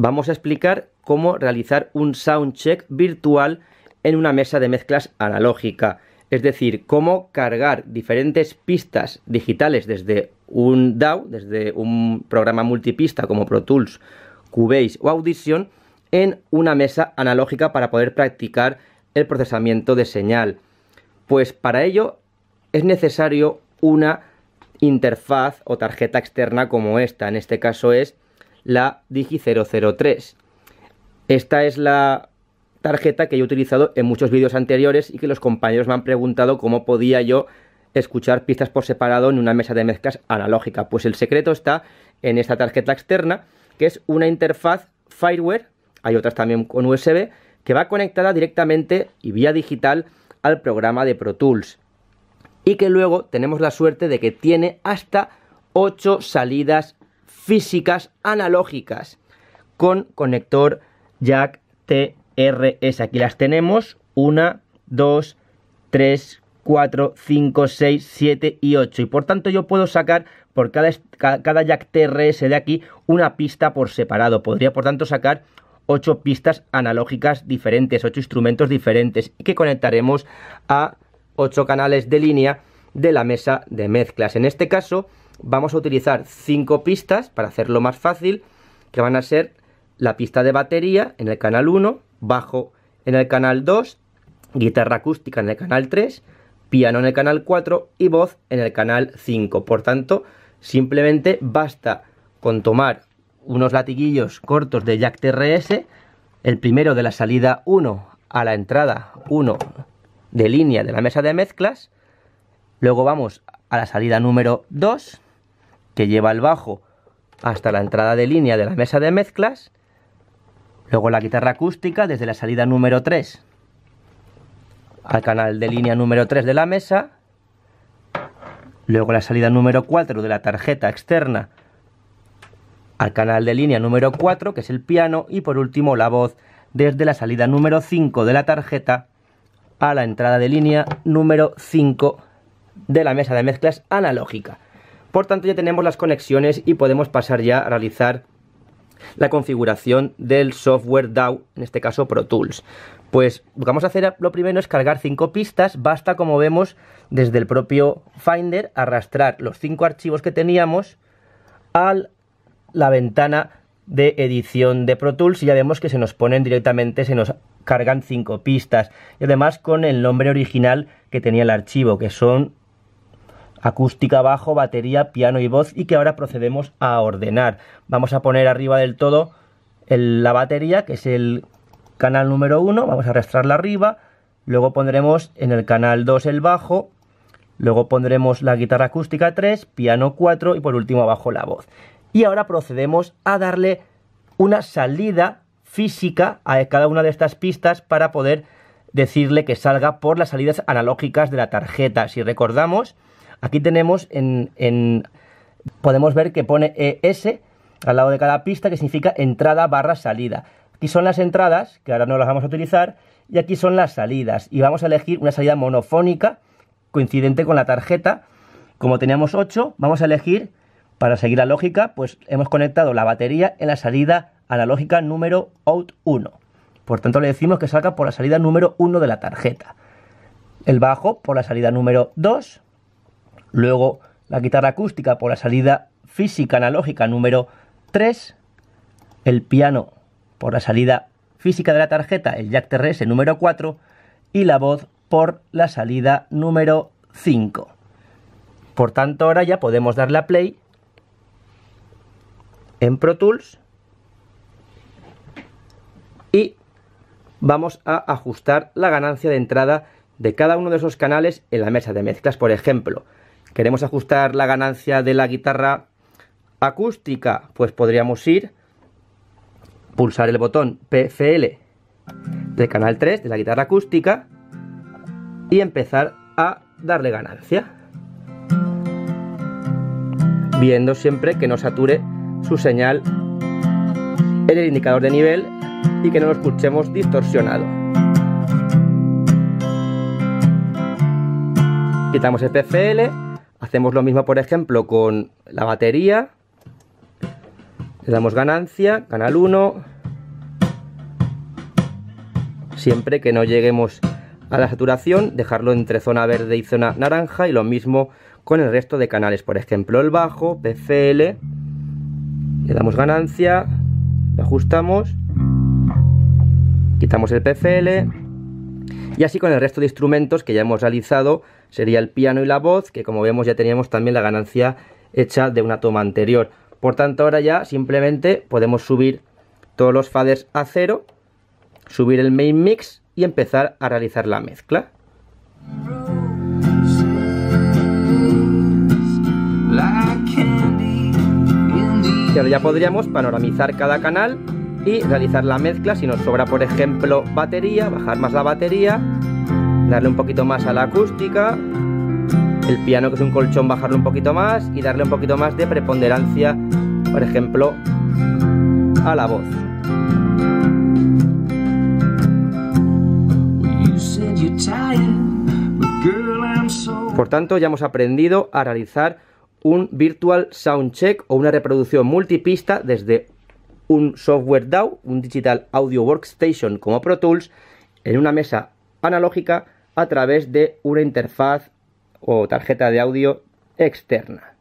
vamos a explicar cómo realizar un soundcheck virtual en una mesa de mezclas analógica, es decir, cómo cargar diferentes pistas digitales desde un DAW, desde un programa multipista como Pro Tools, Cubase o Audition, en una mesa analógica para poder practicar el procesamiento de señal. Pues para ello es necesario una interfaz o tarjeta externa como esta, en este caso es la Digi003. Esta es la tarjeta que yo he utilizado en muchos vídeos anteriores y que los compañeros me han preguntado cómo podía yo escuchar pistas por separado en una mesa de mezclas analógica. Pues el secreto está en esta tarjeta externa, que es una interfaz FireWire, hay otras también con USB, que va conectada directamente y vía digital al programa de Pro Tools, y que luego tenemos la suerte de que tiene hasta 8 salidas físicas analógicas con conector jack TRS. Aquí las tenemos, 1, 2, 3, 4, 5, 6, 7 y 8, y por tanto yo puedo sacar por cada jack TRS de aquí una pista por separado. Podría por tanto sacar 8 pistas analógicas diferentes, 8 instrumentos diferentes, y que conectaremos a 8 canales de línea de la mesa de mezclas. En este caso vamos a utilizar 5 pistas para hacerlo más fácil, que van a ser la pista de batería en el canal 1, bajo en el canal 2, guitarra acústica en el canal 3, piano en el canal 4 y voz en el canal 5. Por tanto, simplemente basta con tomar unos latiguillos cortos de jack TRS, el primero de la salida 1 a la entrada 1 de línea de la mesa de mezclas, luego vamos a la salida número 2 que lleva el bajo hasta la entrada de línea de la mesa de mezclas, luego la guitarra acústica desde la salida número 3 al canal de línea número 3 de la mesa, luego la salida número 4 de la tarjeta externa al canal de línea número 4, que es el piano, y por último la voz desde la salida número 5 de la tarjeta a la entrada de línea número 5 de la mesa de mezclas analógica. Por tanto, ya tenemos las conexiones y podemos pasar ya a realizar la configuración del software DAW, en este caso Pro Tools. Pues lo que vamos a hacer lo primero es cargar 5 pistas. Basta, como vemos, desde el propio Finder arrastrar los 5 archivos que teníamos al la ventana de edición de Pro Tools y ya vemos que se nos ponen directamente, se nos cargan 5 pistas, y además con el nombre original que tenía el archivo, que son acústica, bajo, batería, piano y voz, y que ahora procedemos a ordenar. Vamos a poner arriba del todo la batería, que es el canal número 1, vamos a arrastrarla arriba, luego pondremos en el canal 2 el bajo, luego pondremos la guitarra acústica 3, piano 4 y por último abajo la voz. Y ahora procedemos a darle una salida física a cada una de estas pistas para poder decirle que salga por las salidas analógicas de la tarjeta. Si recordamos, aquí tenemos podemos ver que pone ES al lado de cada pista, que significa entrada barra salida. Aquí son las entradas, que ahora no las vamos a utilizar, y aquí son las salidas. Y vamos a elegir una salida monofónica, coincidente con la tarjeta. Como teníamos 8, vamos a elegir... Para seguir la lógica, pues hemos conectado la batería en la salida analógica número out 1. Por tanto, le decimos que salga por la salida número 1 de la tarjeta. El bajo por la salida número 2. Luego la guitarra acústica por la salida física analógica número 3. El piano por la salida física de la tarjeta, el jack TRS número 4. Y la voz por la salida número 5. Por tanto, ahora ya podemos darle a play en Pro Tools y vamos a ajustar la ganancia de entrada de cada uno de esos canales en la mesa de mezclas. Por ejemplo, queremos ajustar la ganancia de la guitarra acústica, pues podríamos pulsar el botón PFL del canal 3 de la guitarra acústica y empezar a darle ganancia, viendo siempre que no sature su señal en el indicador de nivel y que no lo escuchemos distorsionado. Quitamos el PFL, hacemos lo mismo por ejemplo con la batería, le damos ganancia, canal 1, siempre que no lleguemos a la saturación, dejarlo entre zona verde y zona naranja, y lo mismo con el resto de canales, por ejemplo el bajo, PFL, le damos ganancia, lo ajustamos, quitamos el PFL, y así con el resto de instrumentos que ya hemos realizado. Sería el piano y la voz, que como vemos ya teníamos también la ganancia hecha de una toma anterior. Por tanto, ahora ya simplemente podemos subir todos los faders a cero, subir el main mix y empezar a realizar la mezcla. Y ahora ya podríamos panoramizar cada canal y realizar la mezcla. Si nos sobra, por ejemplo, batería, bajar más la batería, darle un poquito más a la acústica, el piano, que es un colchón, bajarlo un poquito más y darle un poquito más de preponderancia, por ejemplo, a la voz. Por tanto, ya hemos aprendido a realizar un virtual sound check o una reproducción multipista desde un software DAW, un Digital Audio Workstation como Pro Tools, en una mesa analógica a través de una interfaz o tarjeta de audio externa.